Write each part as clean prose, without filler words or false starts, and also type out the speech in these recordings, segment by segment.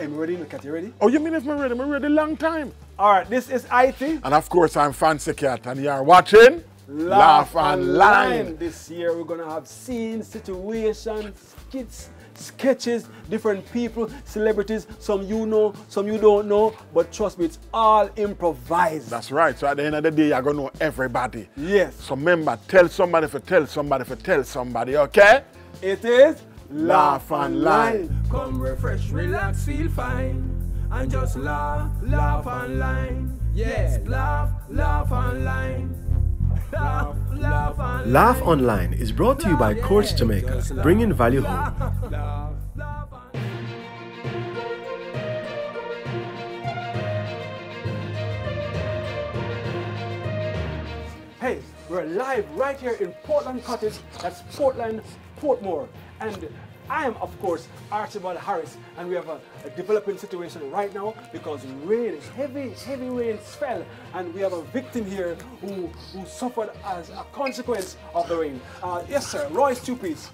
I'm ready, look at you ready? Oh, you mean if I'm ready long time. All right, this is Ity. And of course, I'm Fancy Cat, and you are watching Laugh Online. This year, we're going to have scenes, situations, skits, sketches, different people, celebrities, some you know, some you don't know, but trust me, it's all improvised. That's right. So at the end of the day, you're going to know everybody. Yes. So remember, tell somebody for tell somebody for tell somebody, okay? It is Laugh Online. Come refresh, relax, feel fine, and just laugh, laugh online. Yes, laugh, laugh online. Laugh, laugh online. Laugh Online is brought to you by Courts Jamaica, bringing value home. Hey, we're live right here in Portland Cottage, that's Portland, Portmore, and I am, of course, Archibald Harris, and we have a developing situation right now because rain, heavy, heavy rain fell, and we have a victim here who suffered as a consequence of the rain. Yes, sir, Roy Stupies.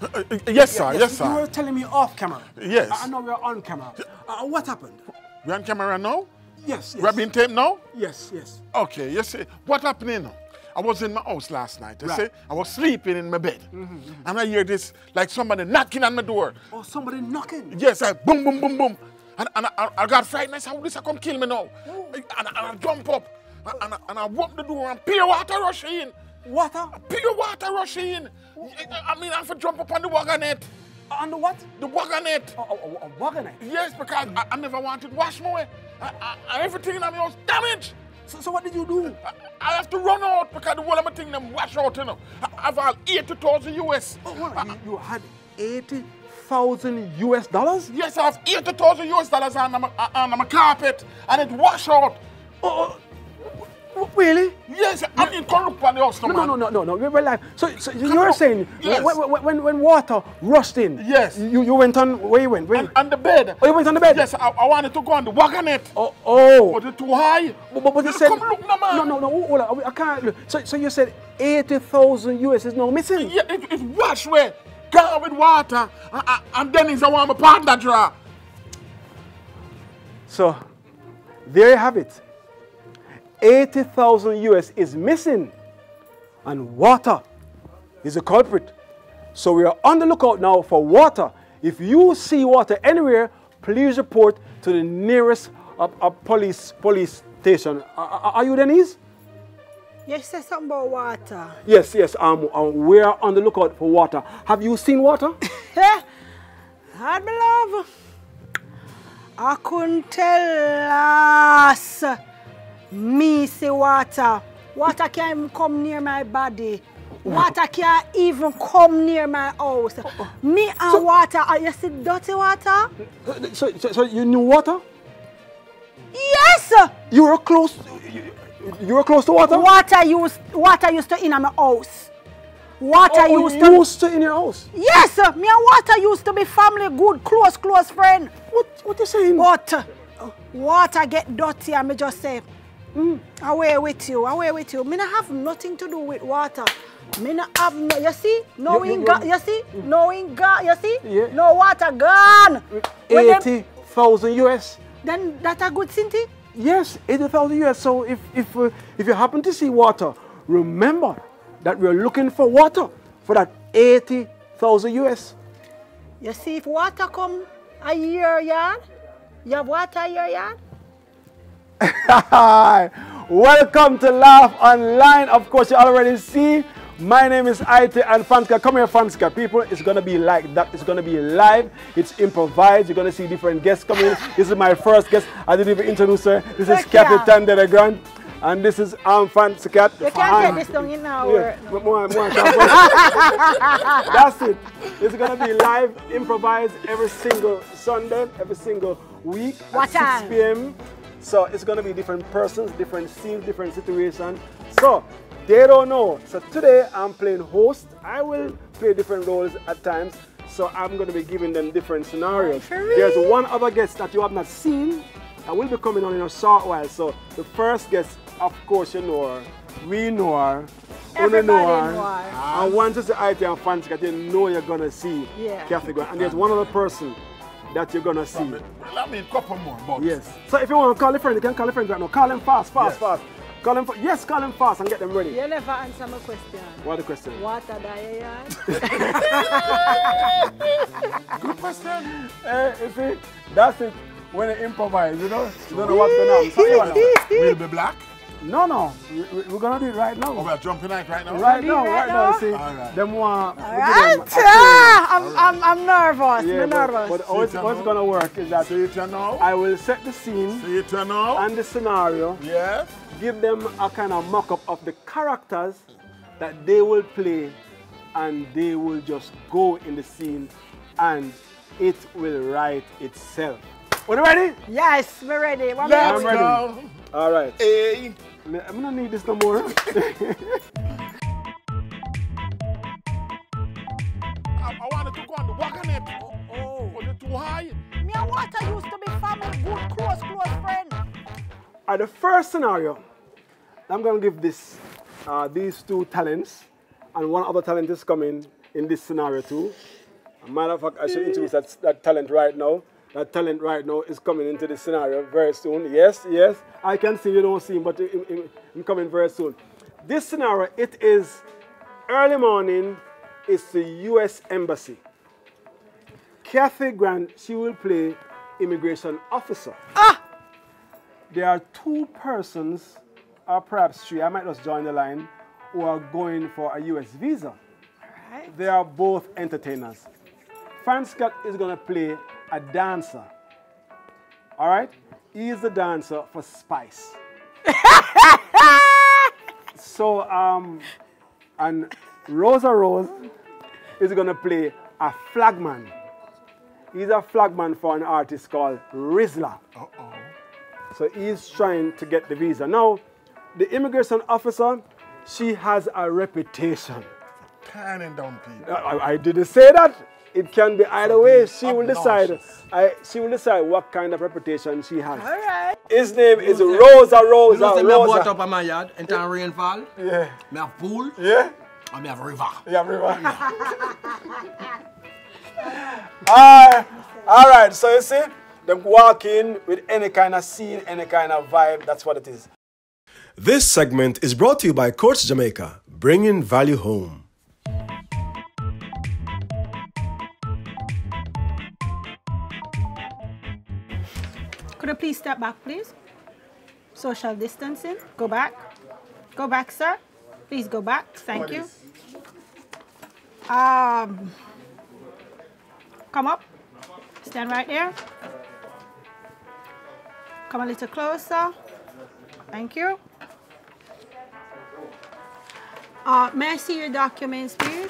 Yes, sir, yes, sir. You were telling me off camera. Yes. I know we're on camera. What happened? We're on camera now? Yes, yes. We're being taped now? Yes, yes. Okay, yes, sir. What happened now? I was in my house last night, you see? I was sleeping in my bed. Mm-hmm. And I hear this, like somebody knocking on my door. Oh, somebody knocking? Yes, like boom, boom, boom, boom. And I got frightened. I said, how this come kill me now? Oh. And I jump up, and I walk the door, and pure water rush in. Water? Pure water rush in. Oh. I mean, I have to jump up on the wagonette. On the what? The wagonette. A wagonette? Yes, because I never wanted to wash my way. And everything in my house damaged. So what did you do? I have to run out because the whole of my thing them wash out, you know. I have all $80,000 US. Oh, well, you had $80,000 US? Yes, I have $80,000 US on my carpet and it wash out. Oh, really? Yes, I'm in corrupt on the house, no, man. No, we're live. So you're saying yes. when water rushed in, yes. you went on, where you went? On the bed. Oh, you went on the bed? Yes, I wanted to go on the wagonette. Oh. But it's too high. But you said... Come look, no, man. No, I can't look. So you said $80,000 US is now missing? Yeah, it's washed away, gone with water, and then it's a warm partner draw. So, there you have it. $80,000 US is missing, and water is a culprit. So we are on the lookout now for water. If you see water anywhere, please report to the nearest police station. Are you Denise? Yes, say something about water. Yes, we are on the lookout for water. Have you seen water? Hard love. I couldn't tell us. Me see water. Water can't even come near my body. Water can't even come near my house. Me and water, you see dirty water? So you knew water? Yes! You were close to water? Water used to in my house. Water used to in your house? Yes! Me and water used to be family good, close friend. What you saying? But water get dirty and me just say, away with you. Me not have nothing to do with water. Me not have no, you see? Knowing God, you see? Knowing God, you see? Yeah. No water gone. $80,000 US. Then that a good thing? Yes, $80,000 US. So if you happen to see water, remember that we're looking for water for that $80,000 US. You see, if water come a year, yeah, you have water a year, yeah. Welcome to Laugh Online. Of course, you already see. My name is Ity and Fancy Cat. Come here, Fancy Cat. People, it's going to be like that. It's going to be live. It's improvised. You're going to see different guests coming in. This is my first guest. I didn't even introduce her. This is Captain Delegrand. And this is Fancy Cat. You can't get this done in an hour. Yeah. No. That's it. It's going to be live, improvised every single Sunday, every single week at 6 p.m. So it's going to be different persons, different scenes, different situations. So they don't know. So today I'm playing host. I will play different roles at times. So I'm going to be giving them different scenarios. There's one other guest that you have not seen. I will be coming on in a short while. So the first guest, of course, you know her. We know her. Everybody know her. And once you see Ity and Fancy Cat, you know you're going to see Kathy Grant. And there's one other person that you're gonna see. Well, I mean, couple more bucks. Yes. So if you want to call a friend, you can call a friend right now. Call them fast. Call them yes, call them fast and get them ready. You never answer my question. What the question? Water diet. Good question. You see, that's it. When they improvise, you know, you don't know what's going on. Will it be black? No, no. We're gonna do it right now. Oh, we're jumping out right now. Right now. You see, them want. I'm nervous. Yeah, nervous. But what's gonna work is that I will set the scene and the scenario. Yes. Give them a kind of mock-up of the characters that they will play, and they will just go in the scene, and it will write itself. Are you ready? Yes, we're ready. Let's go. All right. Hey. I'm not need this no more. I wanted to go on the walk on it. Oh, was it too high? Me and Water used to be family, good, close friends. All right, the first scenario, I'm going to give this, these two talents, and one other talent is coming in this scenario too. As a matter of fact, I should introduce that talent right now. That talent right now is coming into this scenario very soon. Yes, yes. I can see you don't see him, but I'm coming very soon. This scenario, it is early morning. It's the U.S. Embassy. Kathy Grant, she will play immigration officer. Ah! There are two persons, or perhaps three, I might just join the line, who are going for a U.S. visa. All right. They are both entertainers. Fancy Cat is going to play a dancer. All right? He is the dancer for Spice. So, and Rosa Rose is going to play a flagman. He's a flagman for an artist called Rizzla. Uh-oh. So he's trying to get the visa. Now, the immigration officer, she has a reputation. Cannon down people. I didn't say that. It can be either way. She will decide. She will decide what kind of reputation she has. All right. His name is Rosa Rosa. You know, I bought up in my yard in time rainfall. Yeah. I have pool. Yeah. And I have river. You have river. All right. So you see, them walk in with any kind of scene, any kind of vibe. That's what it is. This segment is brought to you by Courts Jamaica, bringing value home. Could I please step back, please? Social distancing. Go back. Go back, sir. Please go back. Thank you. Come up. Stand right there. Come a little closer. Thank you. May I see your documents, please?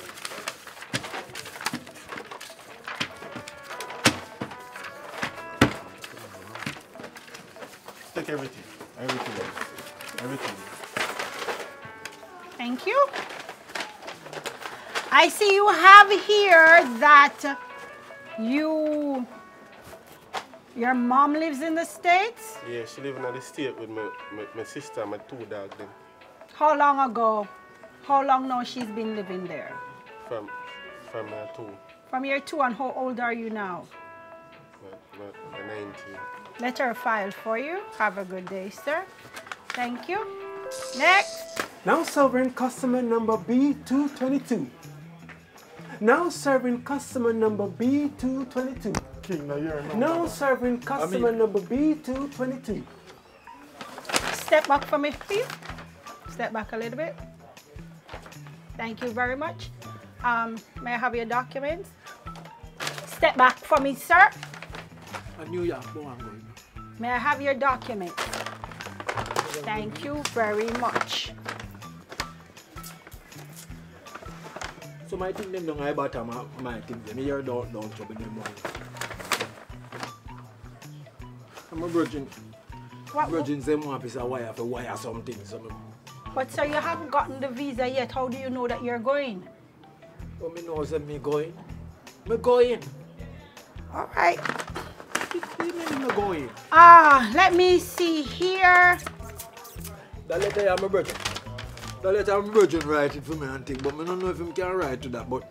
Take everything. Everything. Thank you. I see you have here that your mom lives in the States? Yeah, she lives in the States with my sister and my two dogs. How long ago? How long now she's been living there? From year two. From year two, and how old are you now? I'm 19. Let her file for you. Have a good day, sir. Thank you. Next. Now serving customer number B222. Now serving customer number B222. King, no, you're now serving customer number B222. Step back for me, please. Step back a little bit. Thank you very much. May I have your documents? Step back for me, sir. May I have your document? Thank you very much. So my thing them don't about my thing them here don't trouble them. I'm a virgin. What? Virgins them want piece of wire for wire something. But sir, you haven't gotten the visa yet. How do you know that you're going? Well, me know that me going. Me going. All right. Let me see here. That letter I'm a virgin. That letter I'm a virgin write it for me and think, but I don't know if I can write to that, but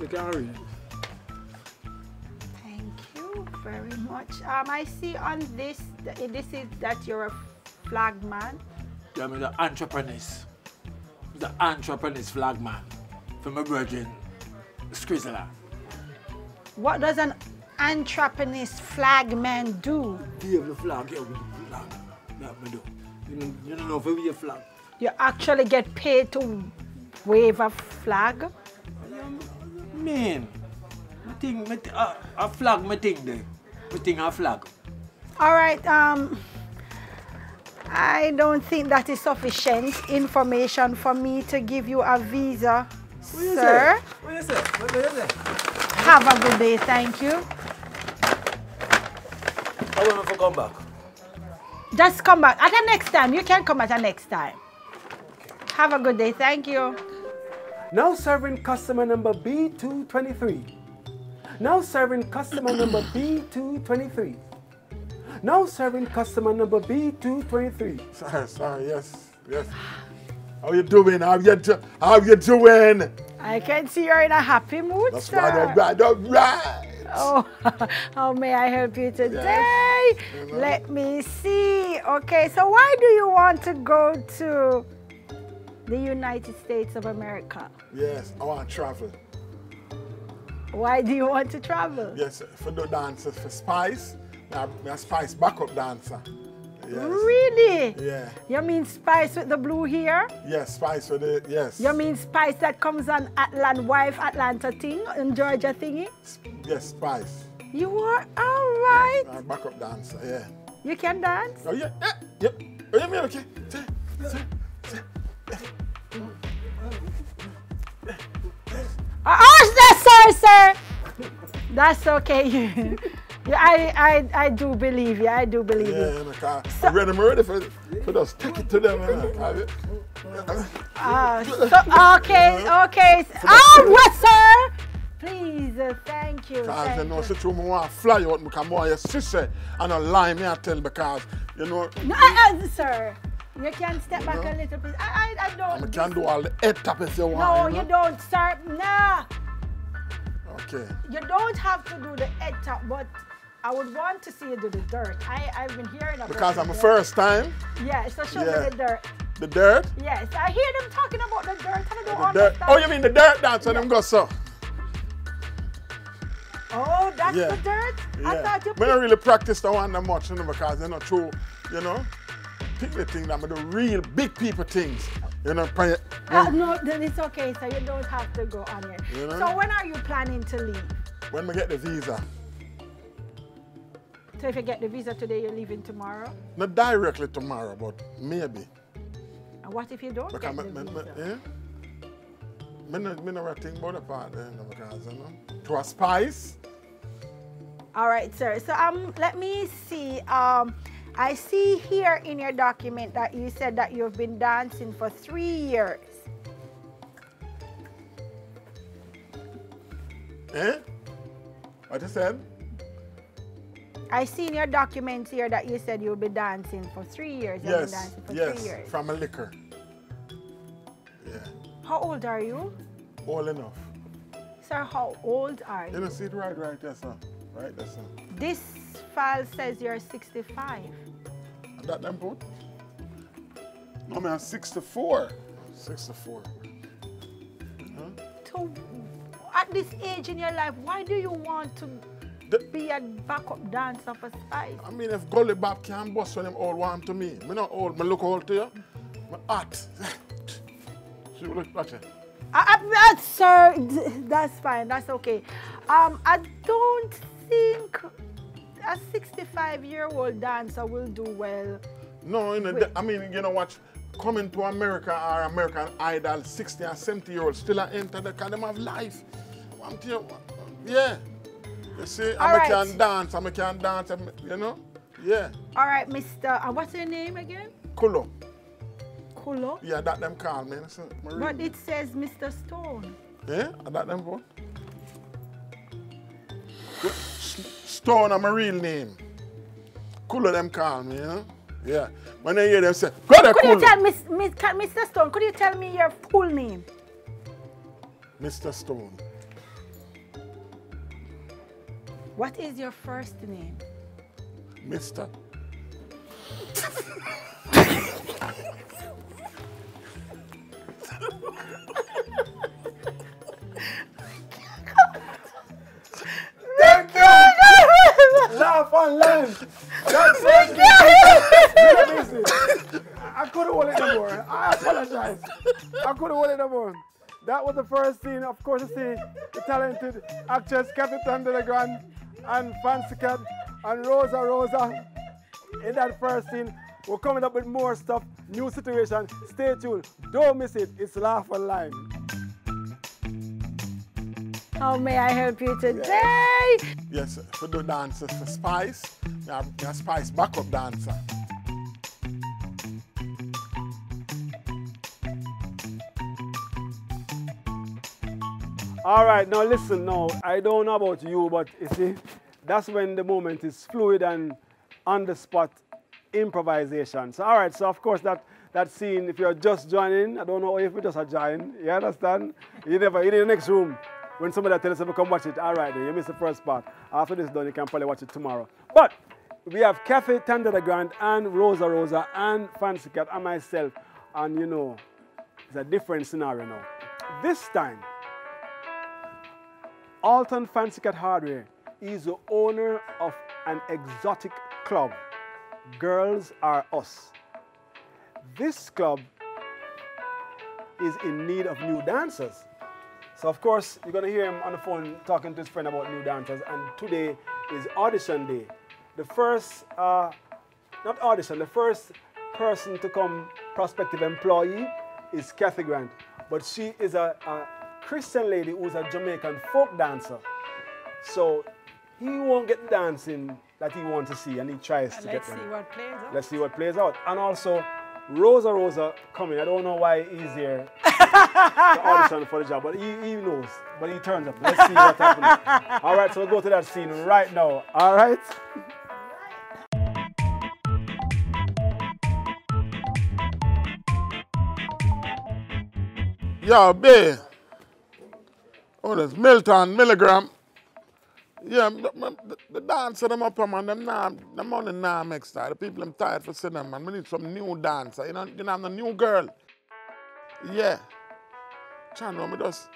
you can read it. Thank very much. I see on this, this is that you're a flagman. Yeah, I'm the entrepreneurs. The entrepreneurs flagman for my brethren, Rizzla. What does an entrepreneurs flagman do? They have the flag, yeah, with the flag. That me do. You don't know if we a flag. You actually get paid to wave a flag? Man, I think a flag. All right, I don't think that is sufficient information for me to give you a visa, sir. What is it? Have a good day, thank you. I want to come back. Just come back at the next time. You can come at the next time. Okay. Have a good day, thank you. Now serving customer number B223. Now serving customer number B223. Now serving customer number B223. Sorry, yes. How you doing? I can see you're in a happy mood, That's sir. All right. Oh, how may I help you today? Yes. Let me see. Okay, so why do you want to go to the United States of America? Yes, I want to travel. Why do you want to travel? Yes, for the dancers, for Spice. I'm a Spice backup dancer. Yes. Really? Yeah. You mean Spice with the blue hair? Yes, Spice with the, yes. You mean Spice that comes on Atlanta, wife Atlanta thing, in Georgia thingy? Yes, Spice. You are, all right. I'm a backup dancer, yeah. You can dance? Oh, yeah, yep. Oh, yeah, okay. Oh, sorry, sir. That's okay. I do believe you. I do believe you. Yeah, so, I'm ready for those. Take it to them. Okay. Oh, what, sir? Please, thank you. Because you know, since you want to fly out, you can more your sister and a line me and tell because, you know. No, sir. You can step back a little bit. I don't. You can do all the etap if you want. No, you don't, sir. Nah. Okay. You don't have to do the etap, but I would want to see you do the dirt. I've been hearing about Because I'm a first time? Yeah, so show me the dirt. The dirt? Yes, I hear them talking about the dirt and I don't understand. Oh, you mean the dirt dance? So them go so. Oh, that's the dirt? Yeah. I thought you I don't really practice the one that much, you know, because they're not true, you know. People think that I'm the real big people things. You know, no, then it's okay, so you don't have to go on it. You know? So when are you planning to leave? When we get the visa. So if you get the visa today, you're leaving tomorrow? Not directly tomorrow, but maybe. And what if you don't because get the visa? I don't think about the part there, because, you know, to a Spice. All right, sir. So let me see. I see here in your document that you said that you've been dancing for 3 years. Eh? What you said? I see in your documents here that you said you'll be dancing for 3 years. Yes, from a liquor. Yeah. How old are you? Old enough. Sir, how old are you? You don't see it right there, sir. Right there, sir. This file says you're 65. That them both? No, man, I'm 64. 64. Huh? So, at this age in your life, why do you want to be a backup dancer for Spice? I mean, if Gully Bob can bust for them old one to me. Me not old, me look old to you. My art. See, look, watch it. Sir, that's fine, that's okay. I don't think a 65-year-old dancer will do well. No, you know, I mean, you know what? Coming to America or American Idol, 60 and 70-year-olds still enter the academy of life. Yeah. You see, I can dance, you know? Yeah. All right, Mr. What's your name again? Kulo. Kulo? Yeah, that them call me. But it says Mr. Stone. Yeah, that them what? Stone is my real name. Cool of them call me, you know? Yeah. When I hear them say, Mr. Stone, could you tell me your full name? Mr. Stone. What is your first name? Mister. Laugh Online. That's amazing. I couldn't hold it no more. I apologize. I couldn't hold it no more. That was the first scene. Of course, you see the talented actress Captain Delegrand and Fancy Cat and Rosa Rosa in that first scene. We're coming up with more stuff, new situation. Stay tuned. Don't miss it. It's Laugh Online. How may I help you today? Yes, for the dancers, for Spice, I'm a Spice backup dancer. All right, now listen now, I don't know about you, but you see, that's when the moment is fluid and on the spot improvisation. So all right, so of course that scene, if you're just joining, I don't know if you just are joining, you understand? You're in the next room. When somebody tells us to come watch it, all right, then you missed the first part. After this done, you can probably watch it tomorrow. But we have Kathy Grant and Rosa Rosa and Fancy Cat and myself. And you know, it's a different scenario now. This time, Alton Fancy Cat Hardware is the owner of an exotic club, Girls Are Us. This club is in need of new dancers. So of course, you're going to hear him on the phone talking to his friend about new dancers, and today is audition day. The first person to come prospective employee is Kathy Grant, but she is a Christian lady who's a Jamaican folk dancer. So he won't get dancing that he wants to see, and he tries to get them. Let's see what plays out. Let's see what plays out. And also, Rosa Rosa coming. I don't know why he's here to audition for the job, but he knows. But he turns up. Let's see what happens. All right, so we'll go to that scene right now. All right? Yo, babe. Oh, that's Milton Milligram. Yeah, the dancer them up, man, them on the name next time. The people them tired for seeing them, man. We need some new dancer. You know, I'm the new girl. Yeah. Channel, we just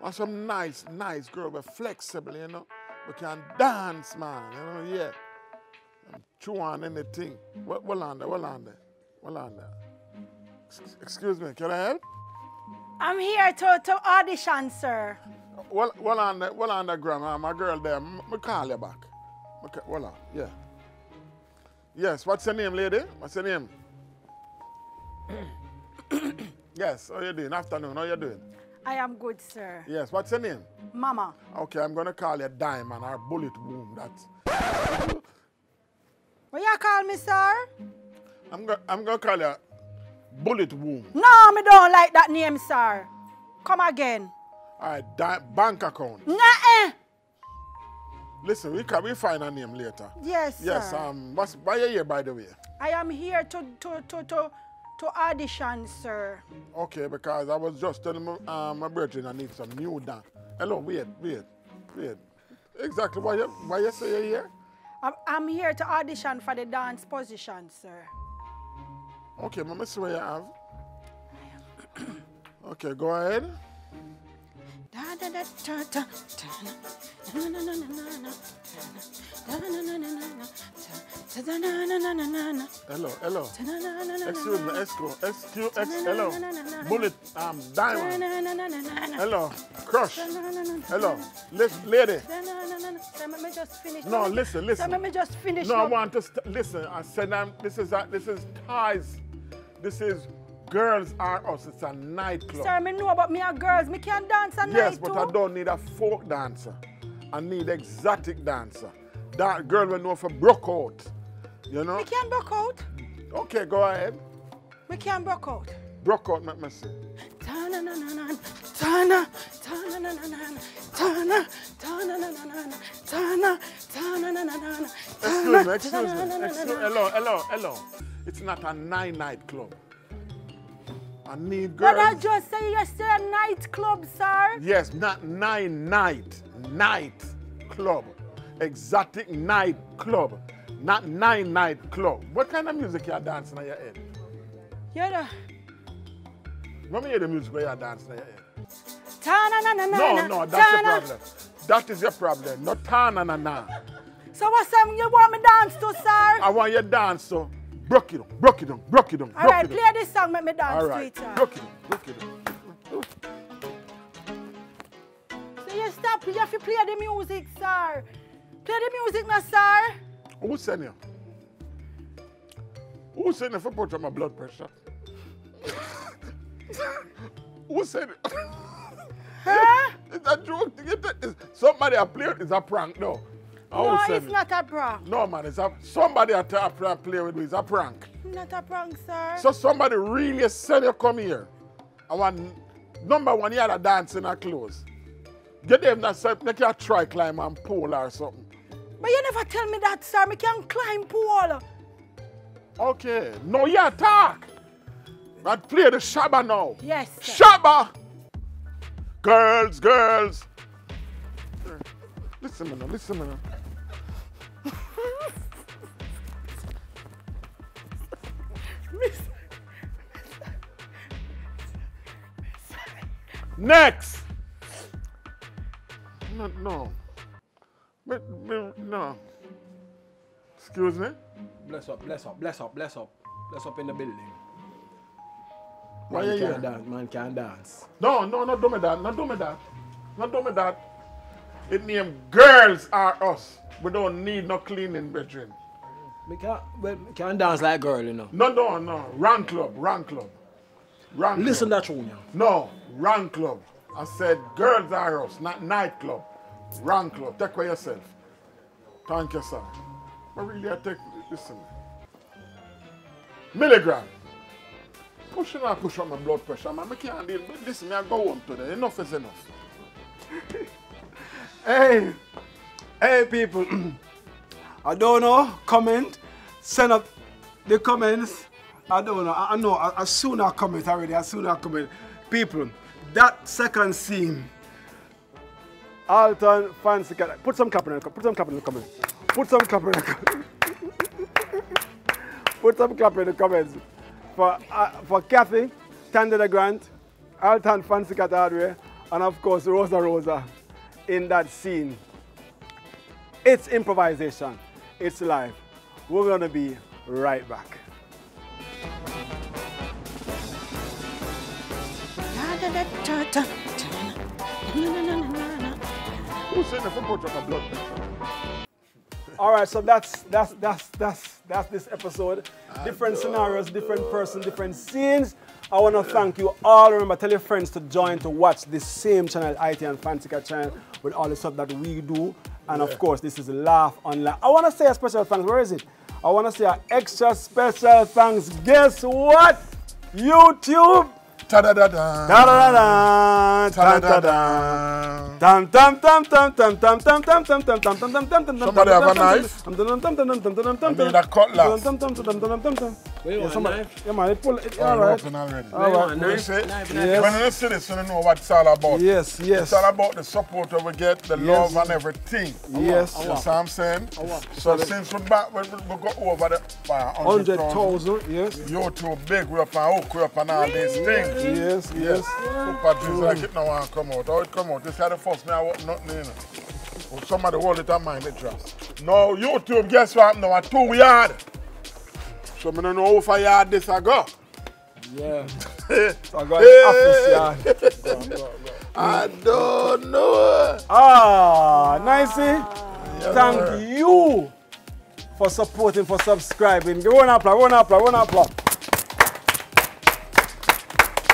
want some nice girl. We're flexible, you know. We can dance, man, you know, yeah. Chew on anything. Well on there. Excuse me, can I help? I'm here to audition, sir. Well on the grandma, my girl there, I'll call you back. Well on, yeah. Yes, what's your name, lady? What's your name? Yes, how you doing? Afternoon, how you doing? I am good, sir. Yes, what's your name? Mama. Okay, I'm going to call you Diamond or Bullet Wound. That's... What you call me, sir? I'm going to call you Bullet Wound. No, I don't like that name, sir. Come again. All right, bank account. Nuh-uh. Listen, we find a name later. Yes, sir. Why are you here, by the way? I am here to audition, sir. Okay, because I was just telling my brethren I need some new dance. Hello, wait. Exactly, why you say you're here? I'm here to audition for the dance position, sir. Okay, mama, see what you have. Okay, go ahead. Hello. Excuse me, hello. Bullet, Diamond. Hello, Crush. Hello, lady. Let me just finish. No, listen. Let me just finish. No, I want to listen. I said this is ties. This is Girls Are Us. It's a nightclub. Sir, I know about me and girls. Me can dance at night too. Yes, but I don't need a folk dancer. I need exotic dancer. That girl will know for broke out. You know? We can broke out. Okay, go ahead. We can broke out. Broke out, make me see. Excuse me. Hello. It's not a night club. I need girls. But I just say you're still a nightclub, sir. Yes, not night club. Exotic night club, not nine night club. What kind of music you are dancing on your head? Let me hear the music where you are dancing on your head. No, that's your problem. That is your problem. Not ta-na-na-na. So what's something you want me to dance to, sir? I want you to dance, so broke it down, broke it down, broke it down. All right, play this song, make me dance to it, sir. Broke it down, broke it down. So you stop, you have to play the music, sir. Play the music now, sir. Who sent you? Who sent you for putting my blood pressure? Who sent you? Huh? It's a joke. Somebody played. It's a prank, no. No, it's not a prank. No, man, it's a somebody at play with me. It's a prank. Not a prank, sir. So somebody really said you come here. I want number one, you had a dance in her clothes. Get them that say make you try climb and pole or something. But you never tell me that, sir. I can't climb pole. Okay. No, you attack. But play the shabba now. Yes, sir. Shabba! Girls, girls. Listen, man, listen, man. Next. No. Excuse me. Bless up, bless up, bless up, bless up, bless up in the building. Why man can't dance, man can't dance. No, do me that, not do me that. It named Girls Are Us. We don't need no cleaning, brethren. We can't dance like girl, you know. No. Wrong club. Listen that tune, yeah. No, wrong club. I said Girls Are Us, not nightclub. Wrong club, take care of yourself. Thank you, sir. But really, I take, listen. Milligram. Push up my blood pressure, man. I can't deal with this. I go home today. Enough is enough. hey, people. I don't know. Comment. Send up the comments. I don't know. I know. As soon as I comment already, as soon as I comment. People, that second scene. Alton Fancy Cat. Put some clap in the comments. Put some clap in the comments. For Kathy, Captain Delegrand, Alton Fancy Cat Hardware, and of course Rosa Rosa in that scene. It's improvisation. It's live. We're gonna be right back. All right, so that's this episode. Different scenarios, different person, different scenes. I want to thank you all. Remember, tell your friends to join to watch this same channel, Ity and Fancy Cat channel, with all the stuff that we do. And of course, this is Laugh Online. I want to say a special thanks. Where is it? I want to say an extra special thanks. Guess what? YouTube. Somebody have a knife? When you see this, you know what it's all about. Yes. It's all about the support that we get, the love and everything. Yes. That's what I'm saying. So since we're back, we go over the 100,000. Yes. YouTube big, we're up and hook, we're up and all these things. Yes. But it now and come out. How it come out? This is the first time I want nothing in it. Somebody hold it on mine, it drops. Now, YouTube, guess what happened now? A 2 yard. So I don't know how far yard this I go. Yeah. I got this yard. Go. I don't know. Nicey. Yeah, thank you for supporting, for subscribing. Run applause.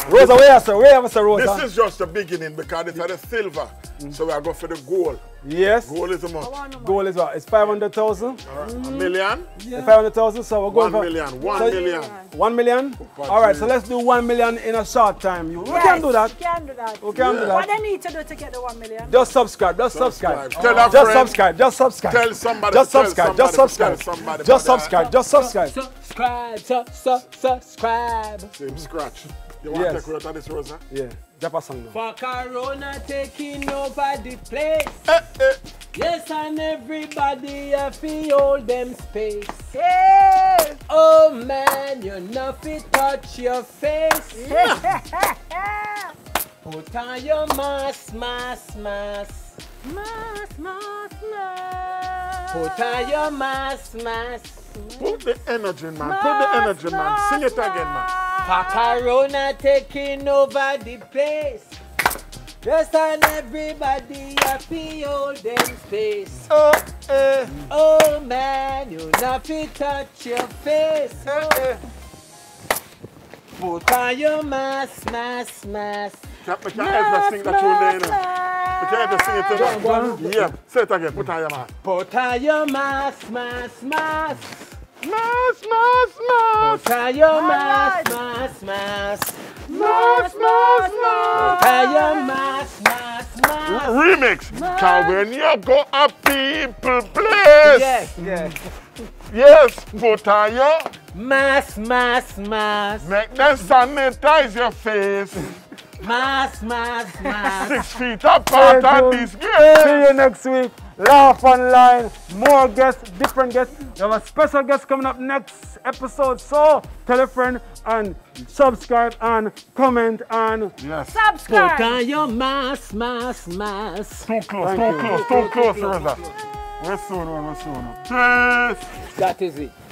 Rosa, where are you, Rosa? This is just the beginning because it's the silver. So we are going for the goal. Yes. Goal is a month. Goal is what? It's 500,000. A million? Yeah. 500,000. So we're going for one million. All right, so let's do 1 million in a short time. We can do that. What do I need to do to get the 1 million? Just subscribe. Tell somebody. Just subscribe. Same scratch. You want to take a look at this, Rosa? Yeah. Drop a song now. For Corona taking over the place. Yes, and everybody have to hold them space. Yeah. Oh man, you nothing touch your face. Yeah. Put on your mask. Put on your mask. Put the energy, man. Put the energy, man. Sing it again, man. Corona taking over the place. Just and everybody happy hold them space. Oh man, you nothing touch your face. Put on your mask. Can I ever sing that tune? Yeah, say it again. Put on your mask. Put on your mask. Put on your mask. Put on your mask. Remix. Cause when you go a people place. Yes, yes. Yes, put on your mask. Make them sanitize your face. Mask. 6 feet apart at this game. See you next week. Laugh Online. More guests, different guests. We have a special guest coming up next episode. So tell a friend and subscribe and comment and subscribe. Put on your mask. Too close, Rosa. We're soon. Cheers. That is it.